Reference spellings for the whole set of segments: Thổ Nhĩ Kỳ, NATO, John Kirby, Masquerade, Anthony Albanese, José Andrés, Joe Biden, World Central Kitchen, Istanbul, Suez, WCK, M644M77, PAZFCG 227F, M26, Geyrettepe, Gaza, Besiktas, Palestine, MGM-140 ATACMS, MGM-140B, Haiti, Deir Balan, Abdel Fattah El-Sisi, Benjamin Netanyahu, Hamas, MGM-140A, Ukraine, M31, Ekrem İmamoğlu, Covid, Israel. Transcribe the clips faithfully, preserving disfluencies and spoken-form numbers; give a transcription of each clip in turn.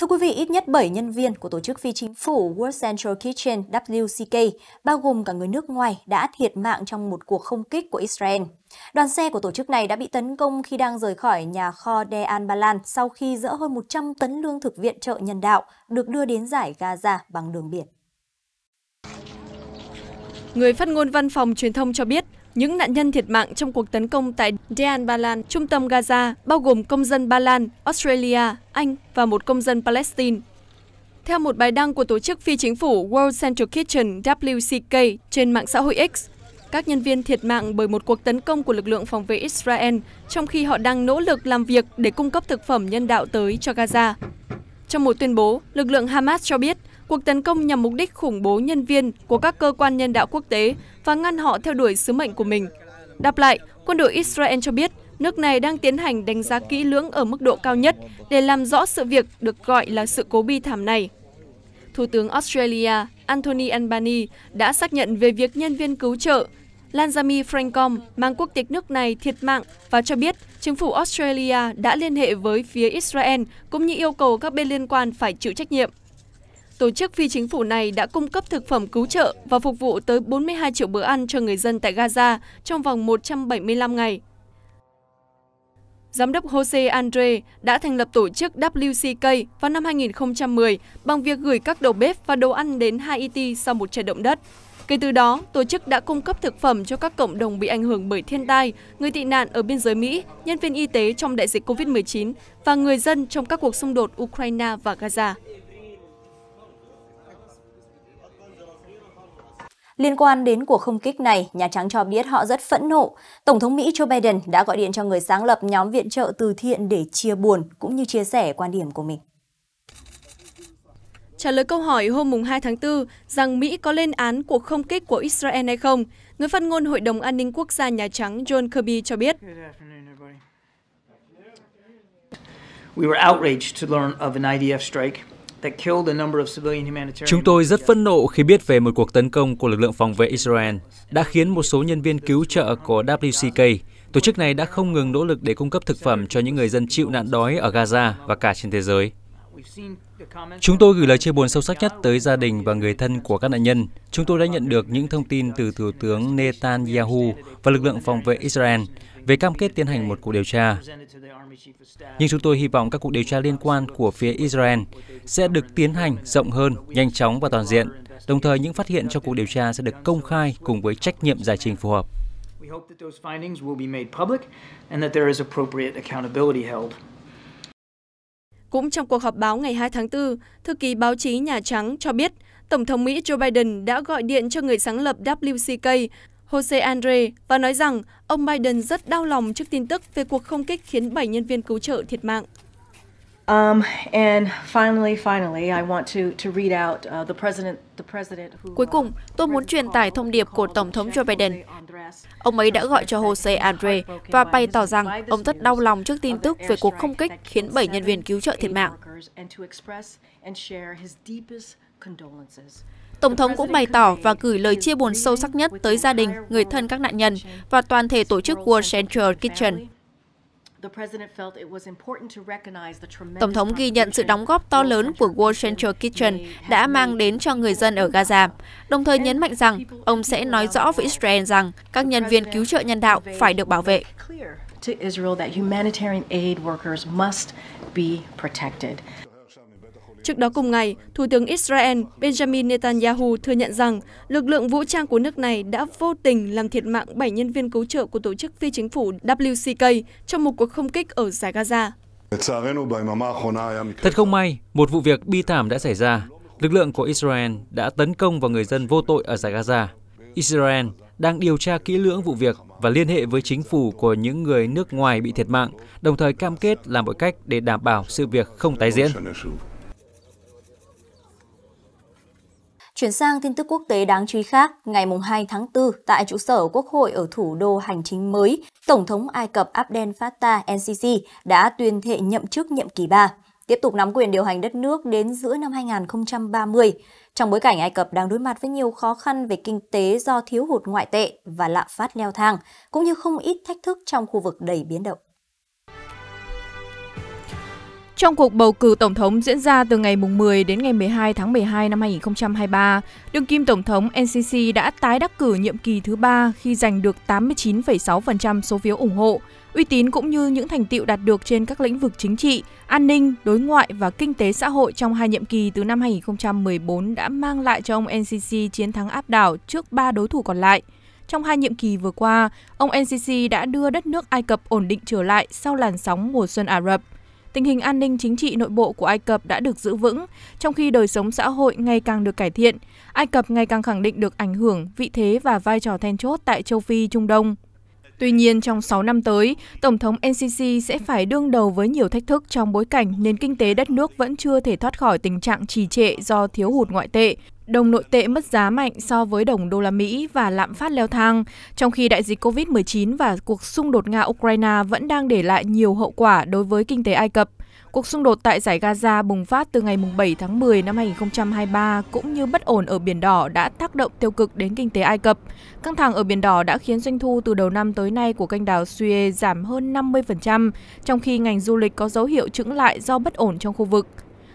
Thưa quý vị, ít nhất bảy nhân viên của tổ chức phi chính phủ World Central Kitchen W C K, bao gồm cả người nước ngoài, đã thiệt mạng trong một cuộc không kích của Israel. Đoàn xe của tổ chức này đã bị tấn công khi đang rời khỏi nhà kho Deir Balan sau khi dỡ hơn một trăm tấn lương thực viện trợ nhân đạo được đưa đến dải Gaza bằng đường biển. Người phát ngôn văn phòng truyền thông cho biết, những nạn nhân thiệt mạng trong cuộc tấn công tại Deir Balan, trung tâm Gaza, bao gồm công dân Ba Lan, Australia, Anh và một công dân Palestine. Theo một bài đăng của tổ chức phi chính phủ World Central Kitchen W C K trên mạng xã hội X, các nhân viên thiệt mạng bởi một cuộc tấn công của lực lượng phòng vệ Israel trong khi họ đang nỗ lực làm việc để cung cấp thực phẩm nhân đạo tới cho Gaza. Trong một tuyên bố, lực lượng Hamas cho biết, cuộc tấn công nhằm mục đích khủng bố nhân viên của các cơ quan nhân đạo quốc tế và ngăn họ theo đuổi sứ mệnh của mình. Đáp lại, quân đội Israel cho biết nước này đang tiến hành đánh giá kỹ lưỡng ở mức độ cao nhất để làm rõ sự việc được gọi là sự cố bi thảm này. Thủ tướng Australia Anthony Albanese đã xác nhận về việc nhân viên cứu trợ Lalzani Frankcom mang quốc tịch nước này thiệt mạng và cho biết chính phủ Australia đã liên hệ với phía Israel cũng như yêu cầu các bên liên quan phải chịu trách nhiệm. Tổ chức phi chính phủ này đã cung cấp thực phẩm cứu trợ và phục vụ tới bốn mươi hai triệu bữa ăn cho người dân tại Gaza trong vòng một trăm bảy mươi lăm ngày. Giám đốc José Andrés đã thành lập tổ chức W C K vào năm hai nghìn không trăm mười bằng việc gửi các đầu bếp và đồ ăn đến Haiti sau một trận động đất. Kể từ đó, tổ chức đã cung cấp thực phẩm cho các cộng đồng bị ảnh hưởng bởi thiên tai, người tị nạn ở biên giới Mỹ, nhân viên y tế trong đại dịch Covid mười chín và người dân trong các cuộc xung đột Ukraine và Gaza. Liên quan đến cuộc không kích này, Nhà Trắng cho biết họ rất phẫn nộ. Tổng thống Mỹ Joe Biden đã gọi điện cho người sáng lập nhóm viện trợ từ thiện để chia buồn cũng như chia sẻ quan điểm của mình. Trả lời câu hỏi hôm hai tháng tư rằng Mỹ có lên án cuộc không kích của Israel hay không, người phát ngôn Hội đồng An ninh Quốc gia Nhà Trắng John Kirby cho biết. Chúng tôi rất phẫn nộ khi biết về một cuộc tấn công của lực lượng phòng vệ Israel đã khiến một số nhân viên cứu trợ của W C K. Tổ chức này đã không ngừng nỗ lực để cung cấp thực phẩm cho những người dân chịu nạn đói ở Gaza và cả trên thế giới. Chúng tôi gửi lời chia buồn sâu sắc nhất tới gia đình và người thân của các nạn nhân. Chúng tôi đã nhận được những thông tin từ Thủ tướng Netanyahu và lực lượng phòng vệ Israel về cam kết tiến hành một cuộc điều tra. Nhưng chúng tôi hy vọng các cuộc điều tra liên quan của phía Israel sẽ được tiến hành rộng hơn, nhanh chóng và toàn diện. Đồng thời, những phát hiện trong cuộc điều tra sẽ được công khai cùng với trách nhiệm giải trình phù hợp. Cũng trong cuộc họp báo ngày hai tháng tư, thư ký báo chí Nhà Trắng cho biết Tổng thống Mỹ Joe Biden đã gọi điện cho người sáng lập W C K, José Andrés, và nói rằng ông Biden rất đau lòng trước tin tức về cuộc không kích khiến bảy nhân viên cứu trợ thiệt mạng. Cuối cùng, tôi muốn truyền tải thông điệp của Tổng thống Joe Biden. Ông ấy đã gọi cho José Andrés và bày tỏ rằng ông rất đau lòng trước tin tức về cuộc không kích khiến bảy nhân viên cứu trợ thiệt mạng. Tổng thống cũng bày tỏ và gửi lời chia buồn sâu sắc nhất tới gia đình, người thân các nạn nhân và toàn thể tổ chức World Central Kitchen. Tổng thống ghi nhận sự đóng góp to lớn của World Central Kitchen đã mang đến cho người dân ở Gaza, đồng thời nhấn mạnh rằng ông sẽ nói rõ với Israel rằng các nhân viên cứu trợ nhân đạo phải được bảo vệ. Trước đó cùng ngày, Thủ tướng Israel Benjamin Netanyahu thừa nhận rằng lực lượng vũ trang của nước này đã vô tình làm thiệt mạng bảy nhân viên cứu trợ của tổ chức phi chính phủ W C K trong một cuộc không kích ở dải Gaza. Thật không may, một vụ việc bi thảm đã xảy ra. Lực lượng của Israel đã tấn công vào người dân vô tội ở dải Gaza. Israel đang điều tra kỹ lưỡng vụ việc và liên hệ với chính phủ của những người nước ngoài bị thiệt mạng, đồng thời cam kết làm mọi cách để đảm bảo sự việc không tái diễn. Chuyển sang tin tức quốc tế đáng chú ý khác, ngày hai tháng tư, tại trụ sở Quốc hội ở thủ đô hành chính mới, Tổng thống Ai Cập Abdel Fattah El-Sisi đã tuyên thệ nhậm chức nhiệm kỳ ba, tiếp tục nắm quyền điều hành đất nước đến giữa năm hai nghìn không trăm ba mươi, trong bối cảnh Ai Cập đang đối mặt với nhiều khó khăn về kinh tế do thiếu hụt ngoại tệ và lạm phát leo thang, cũng như không ít thách thức trong khu vực đầy biến động. Trong cuộc bầu cử tổng thống diễn ra từ ngày mười đến ngày mười hai tháng mười hai năm hai nghìn không trăm hai mươi ba, đương kim tổng thống en xê xê đã tái đắc cử nhiệm kỳ thứ ba khi giành được tám mươi chín phẩy sáu phần trăm số phiếu ủng hộ. Uy tín cũng như những thành tựu đạt được trên các lĩnh vực chính trị, an ninh, đối ngoại và kinh tế xã hội trong hai nhiệm kỳ từ năm hai nghìn không trăm mười bốn đã mang lại cho ông en xê xê chiến thắng áp đảo trước ba đối thủ còn lại. Trong hai nhiệm kỳ vừa qua, ông en xê xê đã đưa đất nước Ai Cập ổn định trở lại sau làn sóng mùa xuân Ả Rập. Tình hình an ninh chính trị nội bộ của Ai Cập đã được giữ vững, trong khi đời sống xã hội ngày càng được cải thiện. Ai Cập ngày càng khẳng định được ảnh hưởng, vị thế và vai trò then chốt tại châu Phi, Trung Đông. Tuy nhiên, trong sáu năm tới, Tổng thống en xê xê sẽ phải đương đầu với nhiều thách thức trong bối cảnh nền kinh tế đất nước vẫn chưa thể thoát khỏi tình trạng trì trệ do thiếu hụt ngoại tệ. Đồng nội tệ mất giá mạnh so với đồng đô la Mỹ và lạm phát leo thang, trong khi đại dịch Covid mười chín và cuộc xung đột Nga-Ukraine vẫn đang để lại nhiều hậu quả đối với kinh tế Ai Cập. Cuộc xung đột tại dải Gaza bùng phát từ ngày bảy tháng mười năm hai nghìn không trăm hai mươi ba cũng như bất ổn ở Biển Đỏ đã tác động tiêu cực đến kinh tế Ai Cập. Căng thẳng ở Biển Đỏ đã khiến doanh thu từ đầu năm tới nay của kênh đảo Suez giảm hơn năm mươi phần trăm, trong khi ngành du lịch có dấu hiệu chững lại do bất ổn trong khu vực.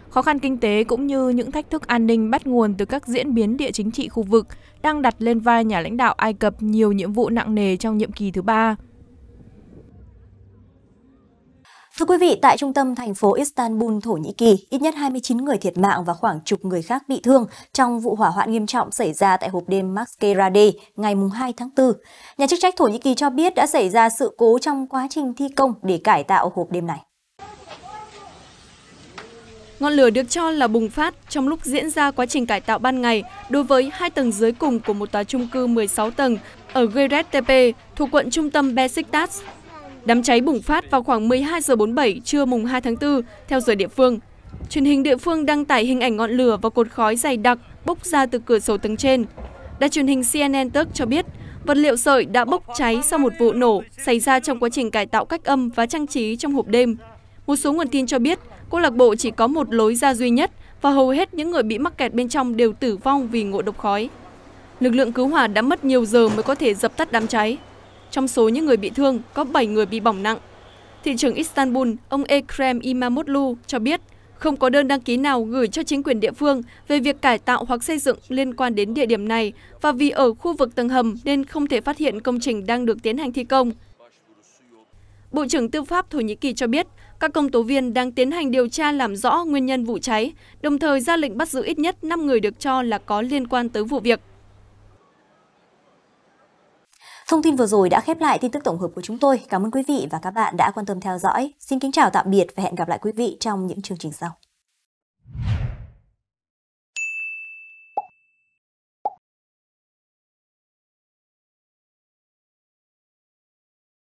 Khó khăn kinh tế cũng như những thách thức an ninh bắt nguồn từ các diễn biến địa chính trị khu vực đang đặt lên vai nhà lãnh đạo Ai Cập nhiều nhiệm vụ nặng nề trong nhiệm kỳ thứ ba. Thưa quý vị, tại trung tâm thành phố Istanbul, Thổ Nhĩ Kỳ, ít nhất hai mươi chín người thiệt mạng và khoảng chục người khác bị thương trong vụ hỏa hoạn nghiêm trọng xảy ra tại hộp đêm Masquerade ngày hai tháng tư. Nhà chức trách Thổ Nhĩ Kỳ cho biết đã xảy ra sự cố trong quá trình thi công để cải tạo hộp đêm này. Ngọn lửa được cho là bùng phát trong lúc diễn ra quá trình cải tạo ban ngày đối với hai tầng dưới cùng của một tòa chung cư mười sáu tầng ở Geyrettepe thuộc quận trung tâm Besiktas. Đám cháy bùng phát vào khoảng mười hai giờ bốn mươi bảy trưa mùng hai tháng tư theo giờ địa phương. Truyền hình địa phương đăng tải hình ảnh ngọn lửa và cột khói dày đặc bốc ra từ cửa sổ tầng trên. Đài truyền hình xê en en Turk cho biết vật liệu sợi đã bốc cháy sau một vụ nổ xảy ra trong quá trình cải tạo cách âm và trang trí trong hộp đêm. Một số nguồn tin cho biết câu lạc bộ chỉ có một lối ra duy nhất và hầu hết những người bị mắc kẹt bên trong đều tử vong vì ngộ độc khói. Lực lượng cứu hỏa đã mất nhiều giờ mới có thể dập tắt đám cháy. Trong số những người bị thương, có bảy người bị bỏng nặng. Thị trưởng Istanbul, ông Ekrem İmamoğlu cho biết không có đơn đăng ký nào gửi cho chính quyền địa phương về việc cải tạo hoặc xây dựng liên quan đến địa điểm này và vì ở khu vực tầng hầm nên không thể phát hiện công trình đang được tiến hành thi công. Bộ trưởng Tư pháp Thổ Nhĩ Kỳ cho biết các công tố viên đang tiến hành điều tra làm rõ nguyên nhân vụ cháy, đồng thời ra lệnh bắt giữ ít nhất năm người được cho là có liên quan tới vụ việc. Thông tin vừa rồi đã khép lại tin tức tổng hợp của chúng tôi. Cảm ơn quý vị và các bạn đã quan tâm theo dõi. Xin kính chào tạm biệt và hẹn gặp lại quý vị trong những chương trình sau.